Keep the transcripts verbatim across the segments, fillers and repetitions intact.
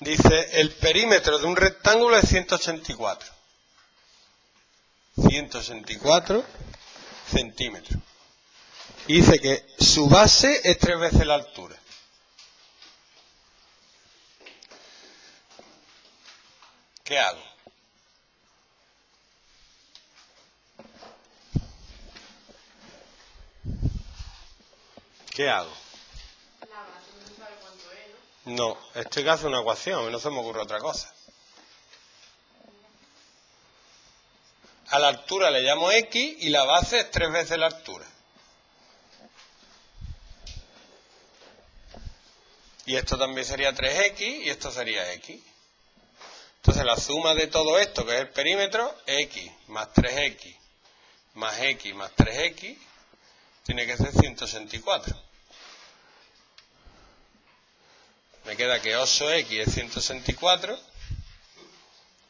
Dice, el perímetro de un rectángulo es ciento ochenta y cuatro. ciento ochenta y cuatro centímetros. Y dice que su base es tres veces la altura. ¿Qué hago? ¿Qué hago? No, esto hay que hacer una ecuación, no se me ocurre otra cosa. A la altura le llamo X y la base es tres veces la altura. Y esto también sería tres X y esto sería X. Entonces la suma de todo esto, que es el perímetro, X más tres X más X más tres X, tiene que ser ciento ochenta y cuatro. Me queda que ocho X es ciento ochenta y cuatro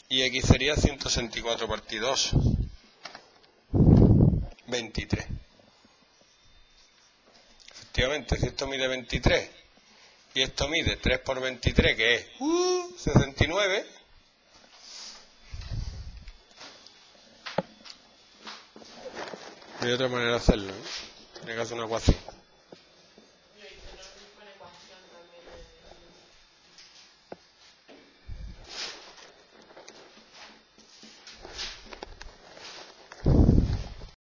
y X sería ciento ochenta y cuatro partido ocho, veintitrés. Efectivamente, si esto mide veintitrés y esto mide tres por veintitrés, que es uh, sesenta y nueve, no hay otra manera de hacerlo, ¿eh? Tiene que hacer una ecuación.